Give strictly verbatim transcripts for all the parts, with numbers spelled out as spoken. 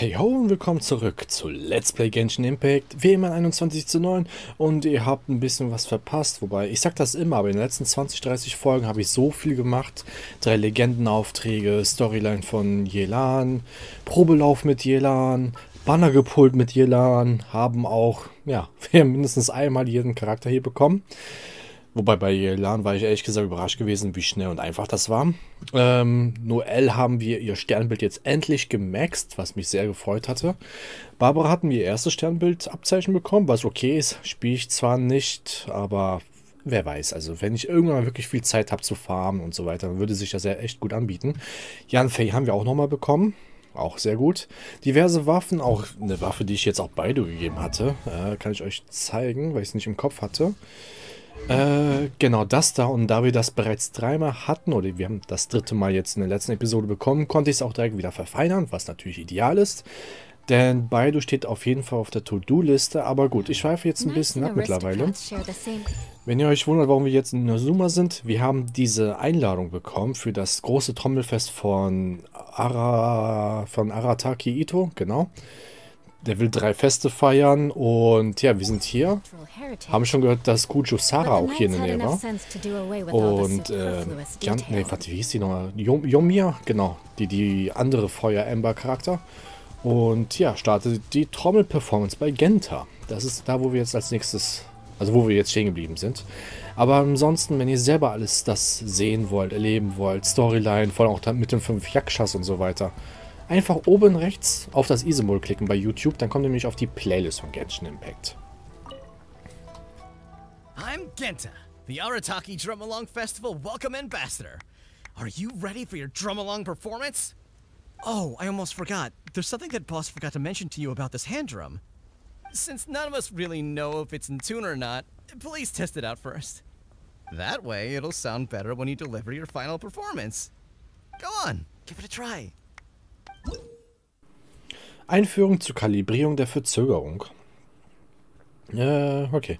Hey ho und willkommen zurück zu Let's Play Genshin Impact, wie immer einundzwanzig zu neun, und ihr habt ein bisschen was verpasst, wobei ich sag das immer, aber in den letzten zwanzig, dreißig Folgen habe ich so viel gemacht, drei Legendenaufträge, Storyline von Yelan, Probelauf mit Yelan, Banner gepult mit Yelan, haben auch, ja, wir haben mindestens einmal jeden Charakter hier bekommen. Wobei bei Yelan war ich ehrlich gesagt überrascht gewesen, wie schnell und einfach das war. Ähm, Noelle haben wir ihr Sternbild jetzt endlich gemaxt, was mich sehr gefreut hatte. Barbara hatten wir ihr erstes Sternbild-Abzeichen bekommen, was okay ist. Spiele ich zwar nicht, aber wer weiß. Also wenn ich irgendwann mal wirklich viel Zeit habe zu farmen und so weiter, dann würde sich das ja echt gut anbieten. Yanfei haben wir auch nochmal bekommen. Auch sehr gut. Diverse Waffen, auch eine Waffe, die ich jetzt auch Beidou gegeben hatte. Äh, kann ich euch zeigen, weil ich es nicht im Kopf hatte. Äh, genau das da, und da wir das bereits dreimal hatten, oder wir haben das dritte Mal jetzt in der letzten Episode bekommen, konnte ich es auch direkt wieder verfeinern, was natürlich ideal ist, denn Beidou steht auf jeden Fall auf der To-Do-Liste, aber gut, ich schweife jetzt ein bisschen ab mittlerweile. Wenn ihr euch wundert, warum wir jetzt in Nozuma sind, wir haben diese Einladung bekommen für das große Trommelfest von, Ara, von Arataki Ito, genau. Der will drei Feste feiern, und ja, wir sind hier. Haben schon gehört, dass Kujo Sara auch hier in der Nähe war. Und, äh, Jan, nee, warte, wie hieß die nochmal? Yom, Yomiya, genau, die, die andere Feuer-Ember-Charakter. Und ja, startet die Trommel-Performance bei Genta. Das ist da, wo wir jetzt als nächstes, also wo wir jetzt stehen geblieben sind. Aber ansonsten, wenn ihr selber alles das sehen wollt, erleben wollt, Storyline, vor allem auch mit den fünf Yakshas und so weiter, einfach oben rechts auf das I-Symbol klicken bei YouTube, dann kommt ihr nämlich auf die Playlist von Genshin Impact. I'm Genta, the Arataki Drum Along Festival Welcome Ambassador. Are you ready for your Drum Along performance? Oh, I almost forgot. There's something that boss forgot to mention to you about this hand drum. Since none of us really know if it's in tune or not, please test it out first. That way, it'll sound better when you deliver your final performance. Go on, give it a try. Einführung zur Kalibrierung der Verzögerung. Äh, okay.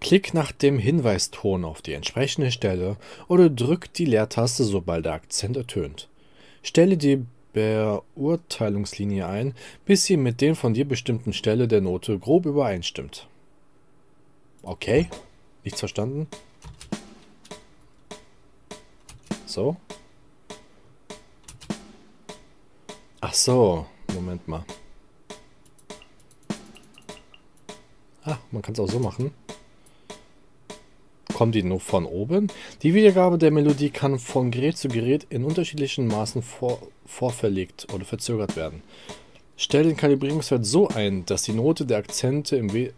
Klick nach dem Hinweiston auf die entsprechende Stelle oder drück die Leertaste, sobald der Akzent ertönt. Stelle die Beurteilungslinie ein, bis sie mit der von dir bestimmten Stelle der Note grob übereinstimmt. Okay. Nichts verstanden. So. Ach so. Moment mal. Ah, man kann es auch so machen. Kommt die nur von oben? Die Wiedergabe der Melodie kann von Gerät zu Gerät in unterschiedlichen Maßen vor, vorverlegt oder verzögert werden. Stell den Kalibrierungswert so ein, dass die Note der Akzente im We-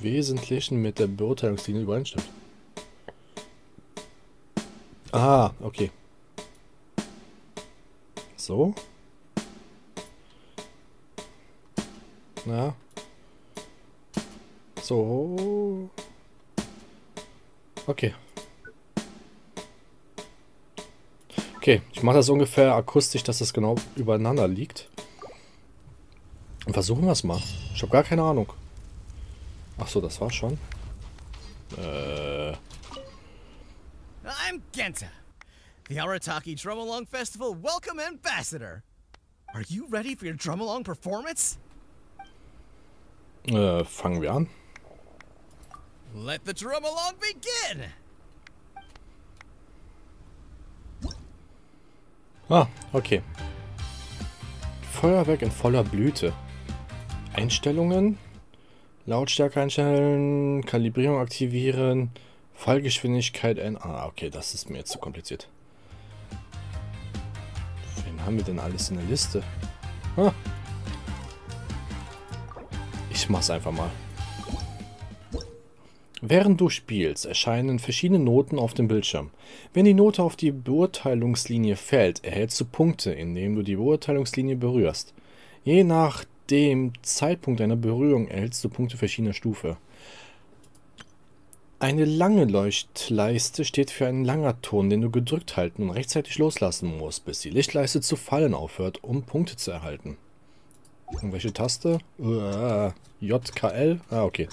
Wesentlichen mit der Beurteilungslinie übereinstimmt. Ah, okay. So. Na. So. Okay. Okay, ich mache das ungefähr akustisch, dass das genau übereinander liegt. Und versuchen wir es mal. Ich habe gar keine Ahnung. Ach so, das war's schon. Äh. I'm Genta, the Arataki Drum Along Festival Welcome Ambassador. Are you ready for your Drum Along performance? Äh, fangen wir an. Let the drum along begin. Ah, okay. Feuerwerk in voller Blüte. Einstellungen. Lautstärke einstellen. Kalibrierung aktivieren. Fallgeschwindigkeit ändern. Ah, okay, das ist mir jetzt zu kompliziert. Wen haben wir denn alles in der Liste? Ah. Ich mach's einfach mal. Während du spielst, erscheinen verschiedene Noten auf dem Bildschirm. Wenn die Note auf die Beurteilungslinie fällt, erhältst du Punkte, indem du die Beurteilungslinie berührst. Je nach dem Zeitpunkt deiner Berührung erhältst du Punkte verschiedener Stufe. Eine lange Leuchtleiste steht für einen langen Ton, den du gedrückt halten und rechtzeitig loslassen musst, bis die Lichtleiste zu fallen aufhört, um Punkte zu erhalten. Und welche Taste? Uah. J K L? Ah, okay.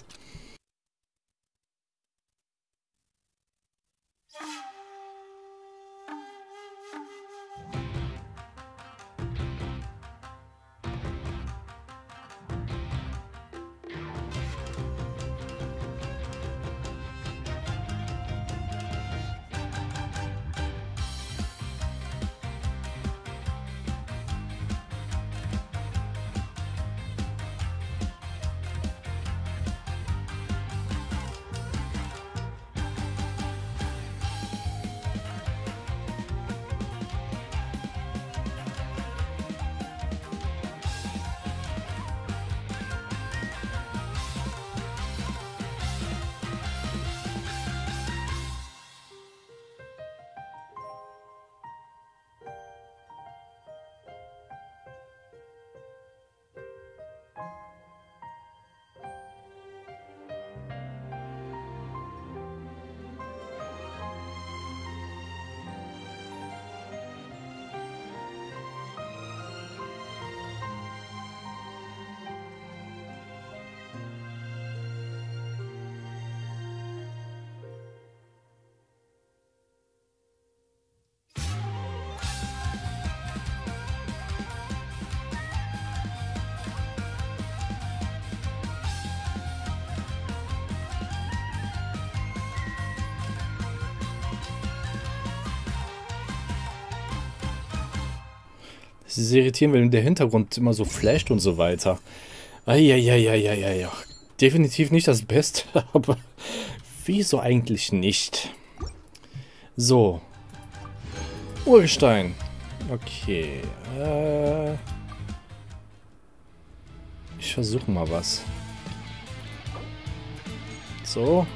Es ist irritierend, wenn der Hintergrund immer so flasht und so weiter. Eieieiei. Definitiv nicht das Beste, aber wieso eigentlich nicht? So. Urgestein. Okay. Äh ich versuche mal was. So.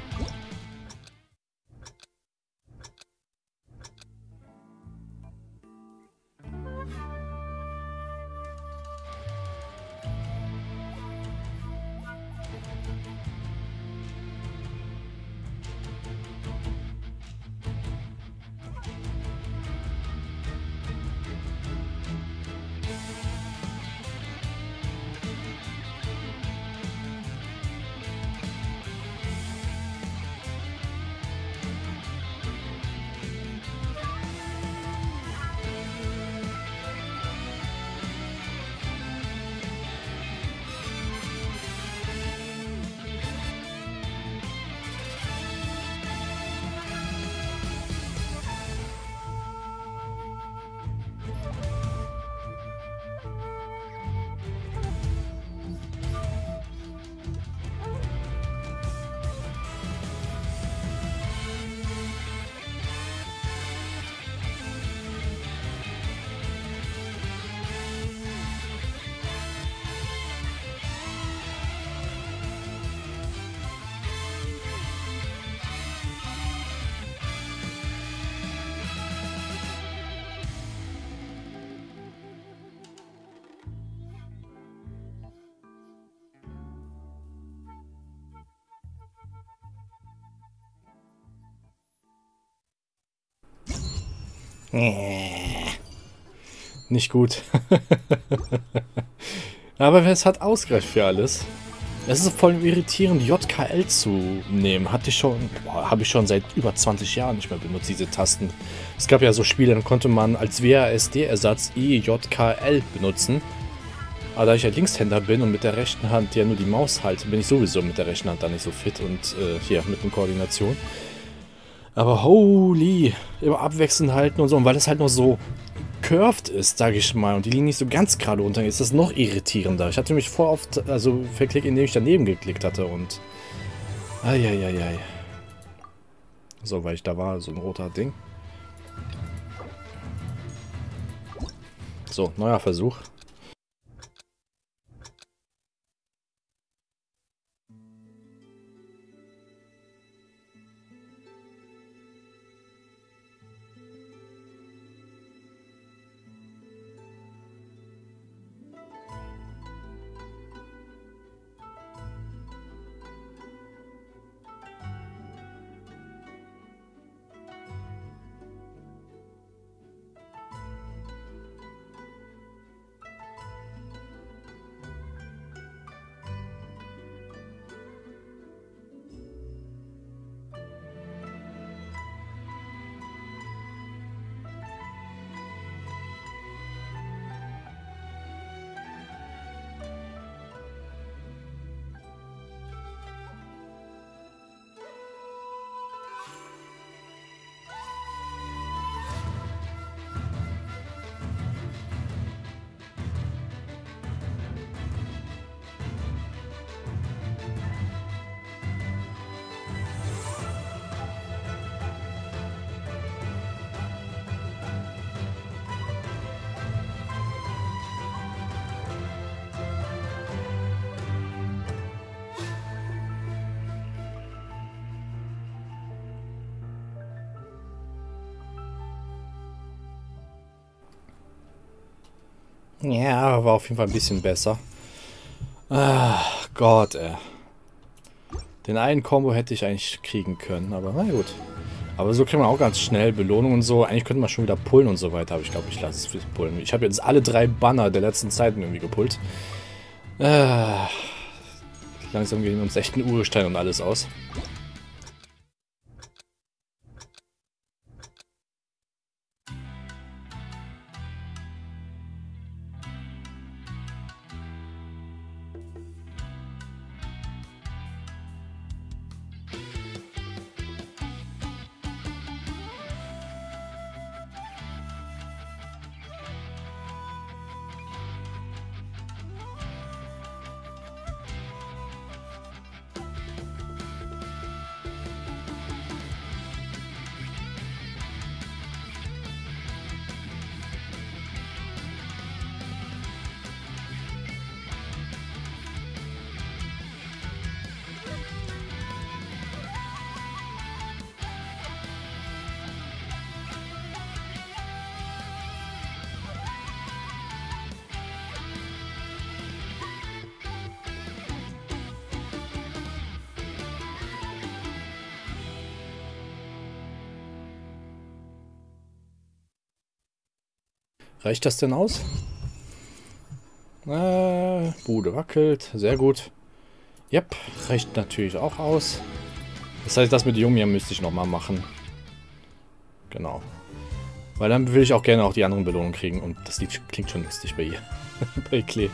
Nicht gut. Aber es hat ausgereicht für alles. Es ist voll irritierend, J K L zu nehmen. Hatte ich schon, habe ich schon seit über zwanzig Jahren nicht mehr benutzt, diese Tasten. Es gab ja so Spiele, dann konnte man als W A S D-Ersatz I J K L benutzen. Aber da ich ja Linkshänder bin und mit der rechten Hand ja nur die Maus halte, bin ich sowieso mit der rechten Hand da nicht so fit und äh, hier mit den Koordinationen. Aber holy, immer abwechselnd halten und so. Und weil das halt noch so curved ist, sage ich mal, und die Linie nicht so ganz gerade runtergeht, ist das noch irritierender. Ich hatte mich vor oft, also verklickt, indem ich daneben geklickt hatte und... Eieieiei. So, weil ich da war, so ein roter Ding. So, neuer Versuch. Ja, war auf jeden Fall ein bisschen besser. Ach Gott, ey. Den einen Combo hätte ich eigentlich kriegen können, aber na gut. Aber so kriegen wir auch ganz schnell Belohnung und so. Eigentlich könnte man schon wieder pullen und so weiter, aber ich glaube, ich lasse es fürs Pullen. Ich habe jetzt alle drei Banner der letzten Zeiten irgendwie gepullt. Ach, langsam gehen uns echt ein Urgestein und alles aus. Reicht das denn aus? Äh, Bude wackelt. Sehr gut. Yep, reicht natürlich auch aus. Das heißt, das mit Yomiya müsste ich nochmal machen. Genau. Weil dann will ich auch gerne auch die anderen Belohnungen kriegen. Und das Lied klingt schon lustig bei ihr. Bei Klee.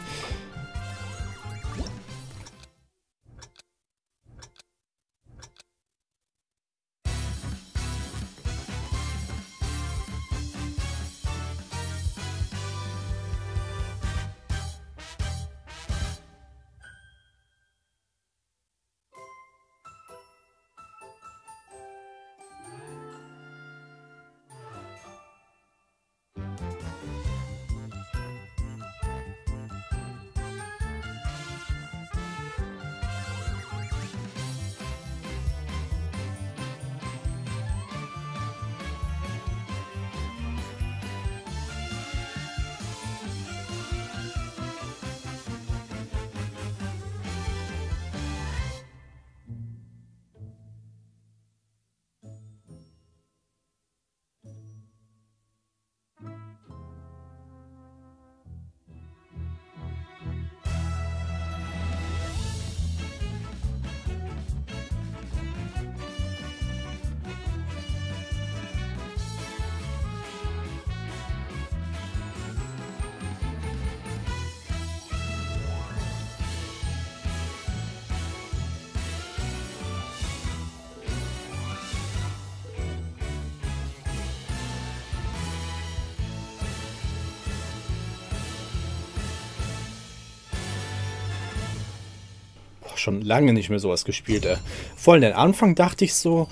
Schon lange nicht mehr sowas gespielt. Äh. Vor allem am Anfang dachte ich so,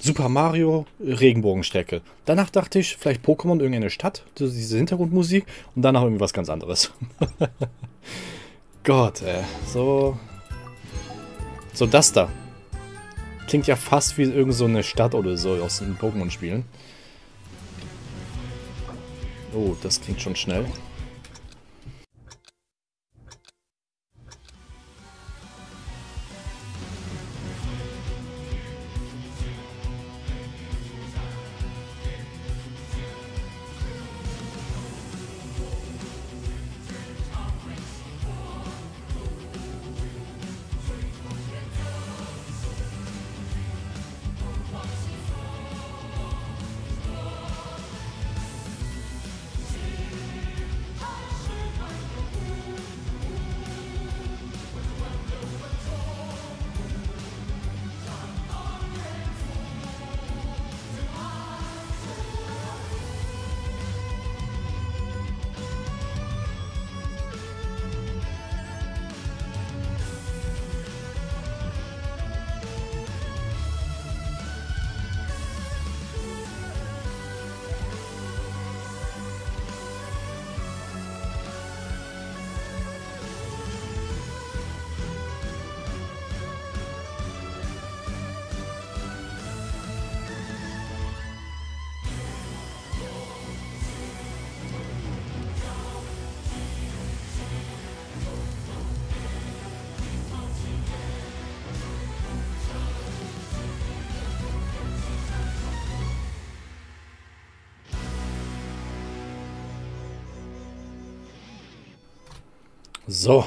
Super Mario, Regenbogenstrecke. Danach dachte ich, vielleicht Pokémon, irgendeine Stadt, diese Hintergrundmusik und danach irgendwie was ganz anderes. Gott, ey. So, so das da. Klingt ja fast wie irgend so eine Stadt oder so aus den Pokémon-Spielen. Oh, das klingt schon schnell. So.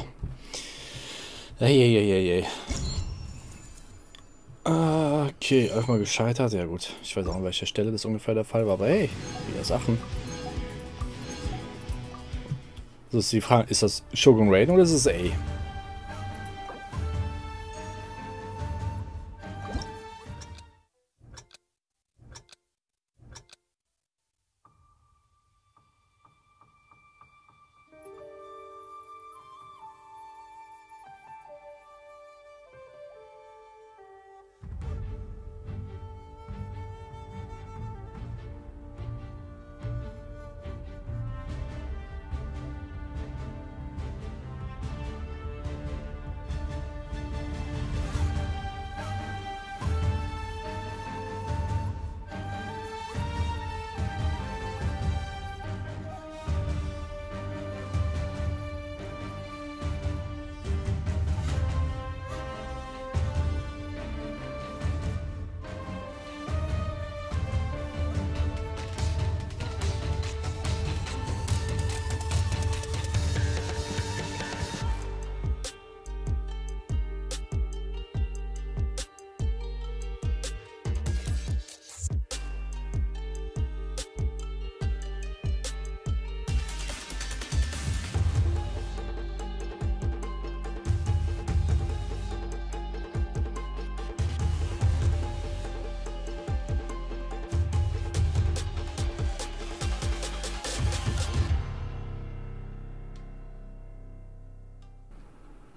Eieieiei. Okay, erstmal gescheitert. Ja gut, ich weiß auch, an welcher Stelle das ungefähr der Fall war, aber hey, wieder Sachen. So ist die Frage, ist das Shogun Raiden oder ist es A?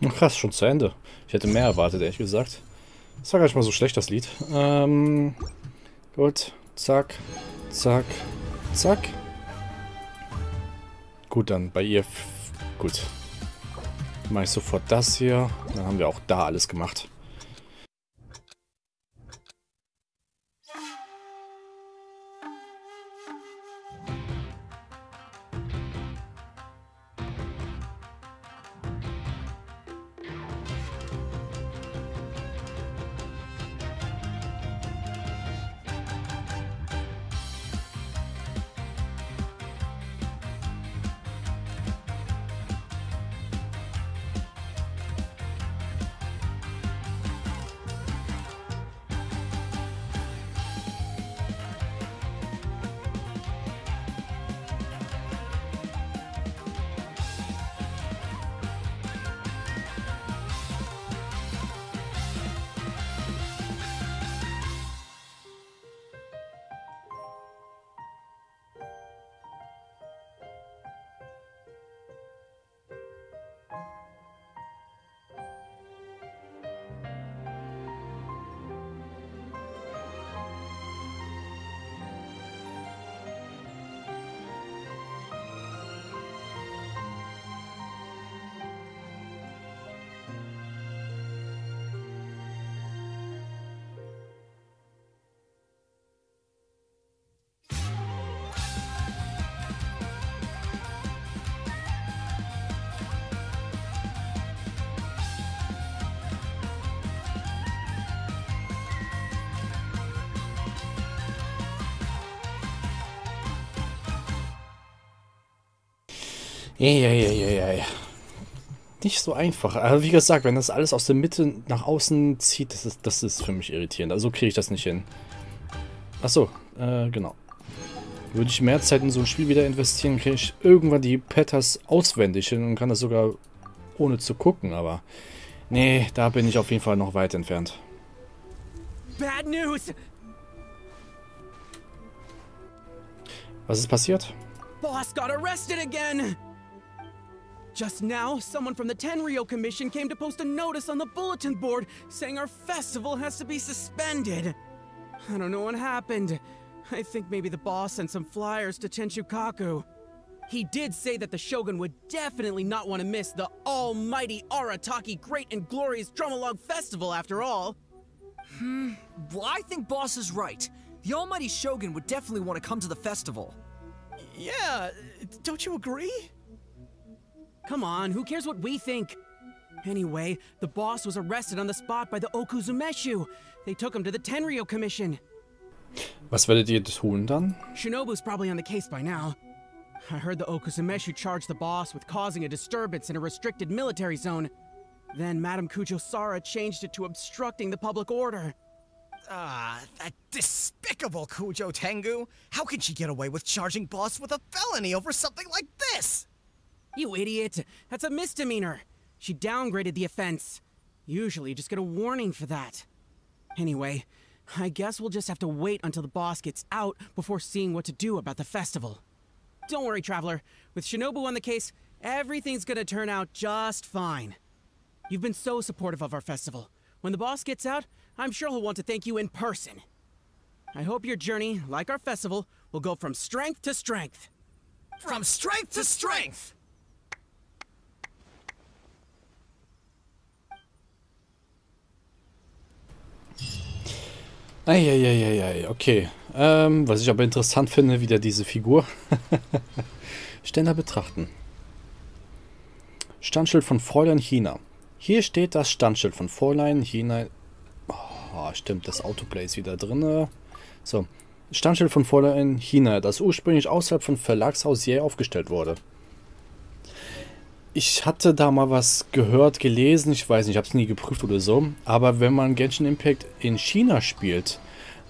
Ach krass, schon zu Ende. Ich hätte mehr erwartet, ehrlich gesagt. Das war gar nicht mal so schlecht, das Lied. Ähm, gut, zack, zack, zack. Gut, dann bei ihr... Gut. Mache ich sofort das hier. Dann haben wir auch da alles gemacht. Ja, ja, ja, ja, ja. Nicht so einfach. Aber wie gesagt, wenn das alles aus der Mitte nach außen zieht, das ist, das ist für mich irritierend. Also kriege ich das nicht hin. Achso, äh, genau. Würde ich mehr Zeit in so ein Spiel wieder investieren, kriege ich irgendwann die Patterns auswendig hin und kann das sogar ohne zu gucken, aber... Nee, da bin ich auf jeden Fall noch weit entfernt. Bad news. Was ist passiert? Boss got arrested again. Just now, someone from the Tenryo Commission came to post a notice on the bulletin board saying our festival has to be suspended. I don't know what happened. I think maybe the boss sent some flyers to Tenchukaku. He did say that the Shogun would definitely not want to miss the almighty Arataki Great and Glorious Drumalogue Festival after all. Hmm, well I think boss is right. The almighty Shogun would definitely want to come to the festival. Yeah, don't you agree? Come on, who cares what we think? Anyway, the boss was arrested on the spot by the Okuzumeshu. They took him to the Tenryo Commission. Was werdet ihr tun dann? Shinobu's probably on the case by now. I heard the Okuzumeshu charged the boss with causing a disturbance in a restricted military zone. Then Madame Kujo Sara changed it to obstructing the public order. Ah, that despicable Kujo Tengu. How can she get away with charging boss with a felony over something like this? You idiot! That's a misdemeanor! She downgraded the offense. Usually you just get a warning for that. Anyway, I guess we'll just have to wait until the boss gets out before seeing what to do about the festival. Don't worry, Traveler. With Shinobu on the case, everything's gonna turn out just fine. You've been so supportive of our festival. When the boss gets out, I'm sure he'll want to thank you in person. I hope your journey, like our festival, will go from strength to strength. From strength to strength! Eieieiei, okay. Ähm, was ich aber interessant finde, wieder diese Figur. Ständer betrachten. Standschild von Fräulein China. Hier steht das Standschild von Fräulein China. Oh, stimmt, das Autoplay ist wieder drin. So. Standschild von Fräulein China, das ursprünglich außerhalb von Verlagshaus Jäh aufgestellt wurde. Ich hatte da mal was gehört, gelesen, ich weiß nicht, ich habe es nie geprüft oder so, aber wenn man Genshin Impact in China spielt,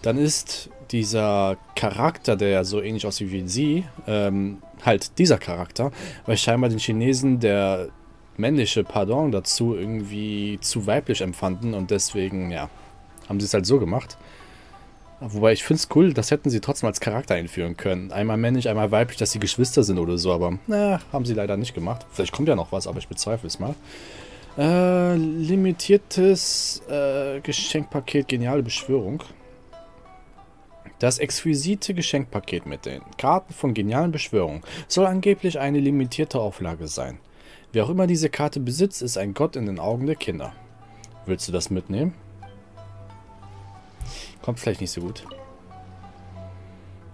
dann ist dieser Charakter, der so ähnlich aussieht wie sie, ähm, halt dieser Charakter, weil scheinbar den Chinesen der männliche Pardon dazu irgendwie zu weiblich empfanden und deswegen, ja, haben sie es halt so gemacht. Wobei ich finde es cool, das hätten sie trotzdem als Charakter einführen können. Einmal männlich, einmal weiblich, dass sie Geschwister sind oder so, aber na, haben sie leider nicht gemacht. Vielleicht kommt ja noch was, aber ich bezweifle es mal. Äh, limitiertes äh, Geschenkpaket, geniale Beschwörung. Das exquisite Geschenkpaket mit den Karten von genialen Beschwörungen soll angeblich eine limitierte Auflage sein. Wer auch immer diese Karte besitzt, ist ein Gott in den Augen der Kinder. Willst du das mitnehmen? Kommt vielleicht nicht so gut.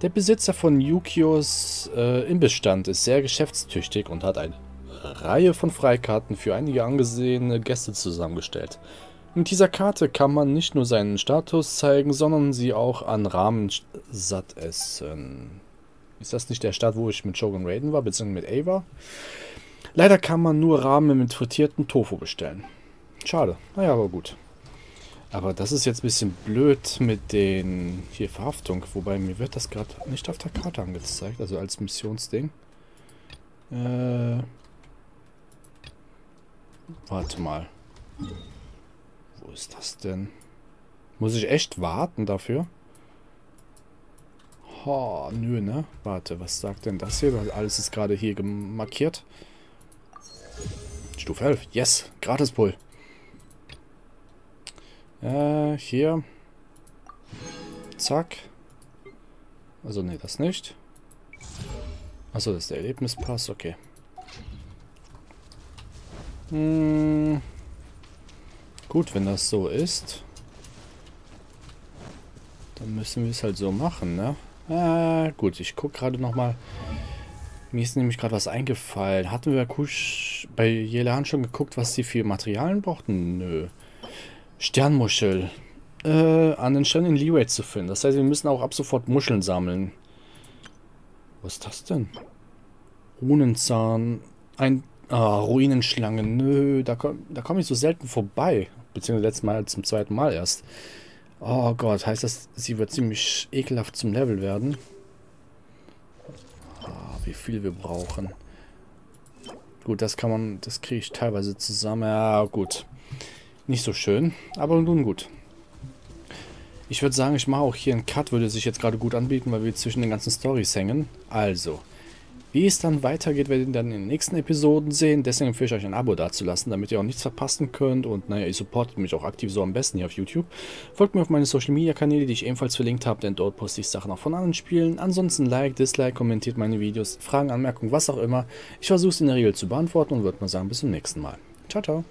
Der Besitzer von Yukios äh, Imbissstand ist sehr geschäftstüchtig und hat eine Reihe von Freikarten für einige angesehene Gäste zusammengestellt. Mit dieser Karte kann man nicht nur seinen Status zeigen, sondern sie auch an Ramen satt essen. Ist das nicht der Start, wo ich mit Shogun Raiden war, beziehungsweise mit A war? Leider kann man nur Ramen mit frittierten Tofu bestellen. Schade. Naja, aber gut. Aber das ist jetzt ein bisschen blöd mit den... Hier, Verhaftung. Wobei, mir wird das gerade nicht auf der Karte angezeigt. Also als Missionsding. Äh... Warte mal. Wo ist das denn? Muss ich echt warten dafür? Ha, nö, ne? Warte, was sagt denn das hier? Weil alles ist gerade hier markiert. Stufe elf. Yes! Gratis-Pull. Äh, hier. Zack. Also, ne, das nicht. Achso, das ist der Erlebnispass. Okay. Hm. Gut, wenn das so ist. Dann müssen wir es halt so machen, ne? Äh, gut, ich gucke gerade nochmal. Mir ist nämlich gerade was eingefallen. Hatten wir bei Yelan schon geguckt, was die für Materialien brauchten? Nö. Sternmuschel. Äh, an den Sternen in Leeway zu finden. Das heißt, wir müssen auch ab sofort Muscheln sammeln. Was ist das denn? Runenzahn. Ein... Ah, Ruinenschlangen. Nö, da, da komme ich so selten vorbei. Beziehungsweise letztes Mal zum zweiten Mal erst. Oh Gott, heißt das, sie wird ziemlich ekelhaft zum Level werden. Ah, wie viel wir brauchen. Gut, das kann man, das kriege ich teilweise zusammen. Ja, gut. Nicht so schön, aber nun gut. Ich würde sagen, ich mache auch hier einen Cut, würde sich jetzt gerade gut anbieten, weil wir zwischen den ganzen Storys hängen. Also... Wie es dann weitergeht, werdet ihr dann in den nächsten Episoden sehen. Deswegen empfehle ich euch ein Abo dazulassen, damit ihr auch nichts verpassen könnt. Und naja, ihr supportet mich auch aktiv so am besten hier auf YouTube. Folgt mir auf meine Social Media Kanäle, die ich ebenfalls verlinkt habe, denn dort poste ich Sachen auch von anderen Spielen. Ansonsten Like, Dislike, kommentiert meine Videos, Fragen, Anmerkungen, was auch immer. Ich versuche es in der Regel zu beantworten und würde mal sagen, bis zum nächsten Mal. Ciao, ciao.